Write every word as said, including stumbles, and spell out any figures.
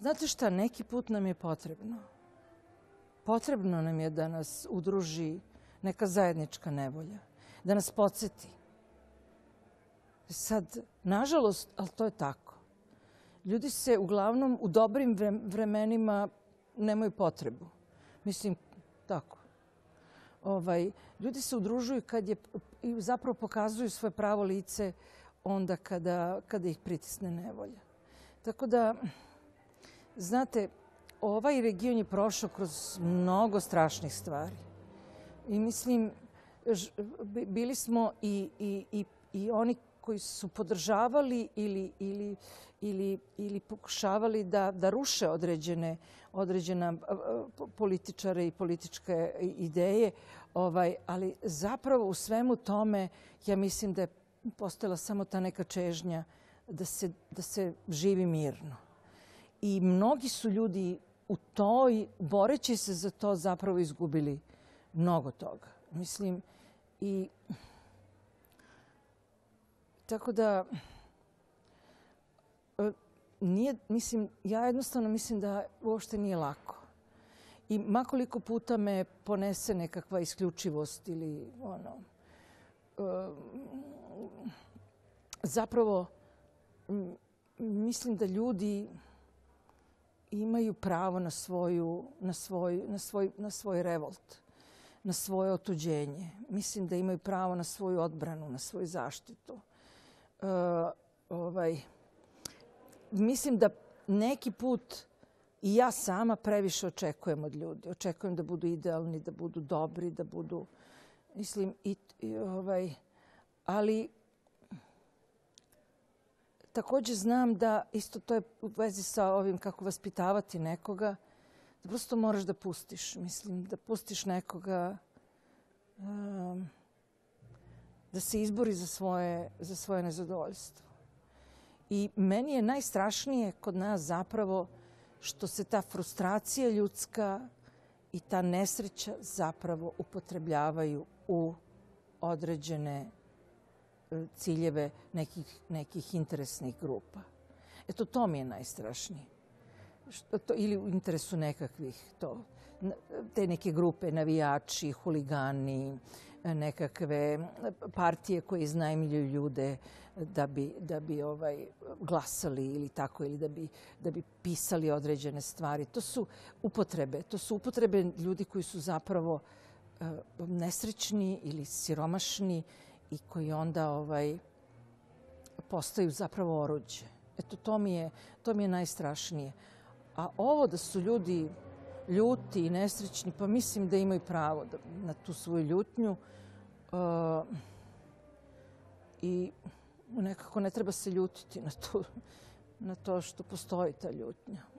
Znate šta, neki put nam je potrebno. Potrebno nam je da nas udruži neka zajednička nevolja, da nas podsjeti. Sad, nažalost, ali to je tako. Ljudi se uglavnom u dobrim vremenima nemaju potrebu. Mislim, tako. Ovaj, ljudi se udružuju kad je, i zapravo pokazuju svoje pravo lice onda kada, kada ih pritisne nevolja. Tako da, znate, ovaj region je prošao kroz mnogo strašnih stvari. I mislim, bili smo i, i, i, i oni koji su podržavali ili, ili, ili, ili pokušavali da, da ruše određene, određena političare i političke ideje, ovaj, ali zapravo u svemu tome ja mislim da je postojala samo ta neka čežnja da se, da se živi mirno. I mnogi su ljudi u toj, boreći se za to, zapravo izgubili mnogo toga. Mislim, i... Tako da, nije, mislim, ja jednostavno mislim da uopšte nije lako. I makoliko puta me ponese nekakva isključivost ili ono... Zapravo, mislim da ljudi imaju pravo na, svoju, na, svoj, na, svoj, na svoj revolt, na svoje otuđenje. Mislim da imaju pravo na svoju odbranu, na svoju zaštitu. Uh, ovaj, mislim da neki put i ja sama previše očekujem od ljudi. Očekujem da budu idealni, da budu dobri, da budu... Mislim, i, i, ovaj, ali također znam da isto to je u vezi sa ovim kako vaspitavati nekoga, da prosto moraš da pustiš. Mislim, da pustiš nekoga... Um, da se izbori za svoje, za svoje nezadovoljstvo. I meni je najstrašnije kod nas zapravo što se ta frustracija ljudska i ta nesreća zapravo upotrebljavaju u određene ciljeve nekih, nekih interesnih grupa. Eto, to mi je najstrašnije. Što to, ili u interesu nekakvih to. Te neke grupe, navijači, huligani, nekakve partije koje iznajmljuju ljude da bi, da bi ovaj, glasali ili tako, ili da bi, da bi pisali određene stvari. To su upotrebe. To su upotrebe ljudi koji su zapravo uh, nesrećni ili siromašni i koji onda ovaj, postaju zapravo oruđe. Eto, to mi je, to mi je najstrašnije. A ovo da su ljudi ljuti i nesrećni, pa mislim da imaju pravo da, na tu svoju ljutnju. E, I nekako ne treba se ljutiti na to, na to što postoji ta ljutnja.